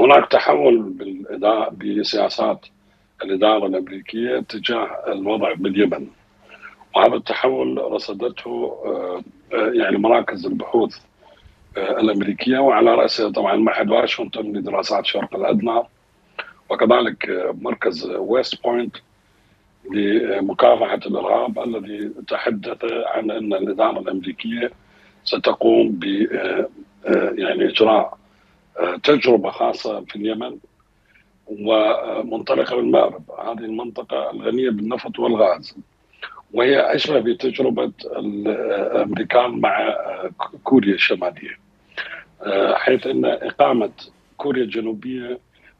هناك تحول بسياسات الإدارة الأمريكية تجاه الوضع باليمن، وهذا التحول رصدته يعني مراكز البحوث الأمريكية، وعلى رأسها طبعا معهد واشنطن لدراسات الشرق الأدنى، وكذلك مركز ويست بوينت لمكافحة الإرهاب الذي تحدث عن أن الإدارة الأمريكية ستقوم ب يعني إجراء تجربة خاصة في اليمن ومنطلقة من مأرب، هذه المنطقة الغنية بالنفط والغاز، وهي أشبه بتجربة الأمريكان مع كوريا الشمالية، حيث أن إقامة كوريا الجنوبية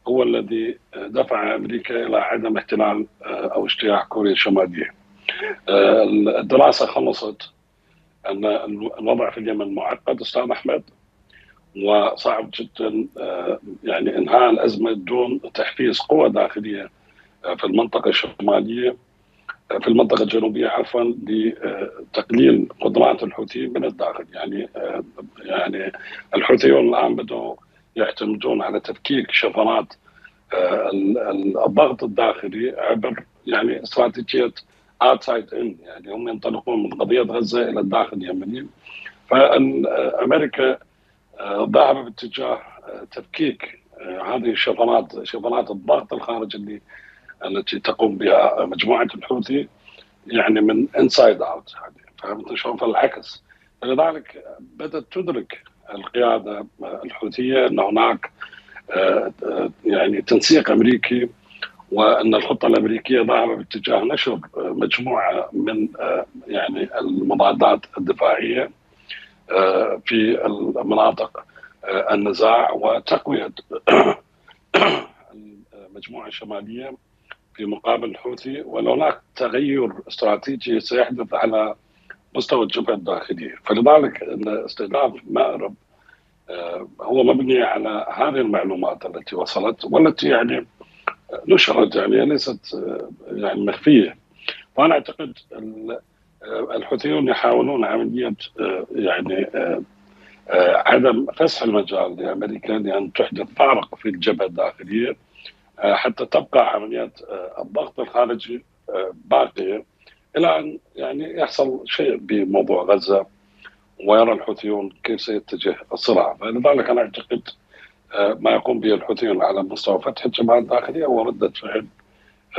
هو الذي دفع أمريكا إلى عدم احتلال أو اجتياح كوريا الشمالية. الدراسة خلصت أن الوضع في اليمن معقد أستاذ أحمد، وصعب جدا يعني إنهاء الأزمة دون تحفيز قوى داخلية في المنطقة الشمالية، في المنطقة الجنوبية عفوا، لتقليل قدرات الحوثي من الداخل. يعني الحوثيون الآن بدأوا يعتمدون على تفكيك شفرات الضغط الداخلي عبر يعني استراتيجية outside in، يعني هم ينطلقون من قضية غزة إلى الداخل اليمني. فأمريكا ذهب باتجاه تفكيك هذه الشفرات، شفرات الضغط الخارجي التي تقوم بها مجموعة الحوثي، يعني من inside out، فهمت شلون؟ فالعكس، لذلك بدأت تدرك القيادة الحوثية أن هناك يعني تنسيق أمريكي، وأن الخطة الأمريكية ذاهبة باتجاه نشر مجموعة من يعني المضادات الدفاعية في المناطق النزاع، وتقوية المجموعة الشمالية في مقابل الحوثي. وهناك تغير استراتيجي سيحدث على مستوى الجبهة الداخلية، فلذلك استهداف مأرب هو مبني على هذه المعلومات التي وصلت والتي يعني نشرت، يعني ليست يعني مخفية. وأنا أعتقد الحوثيون يحاولون عملية يعني عدم فسح المجال لأمريكا لأن تحدث فارق في الجبهة الداخلية حتى تبقى عمليات الضغط الخارجي باقية إلى أن يعني يحصل شيء بموضوع غزة، ويرى الحوثيون كيف سيتجه الصراع. فلذلك أنا أعتقد ما يقوم به الحوثيون على مستوى فتح الجبهة الداخلية هو ردة فعل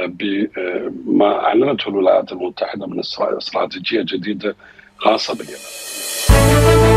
بما أعلنته الولايات المتحدة من استراتيجية جديدة خاصة باليمن.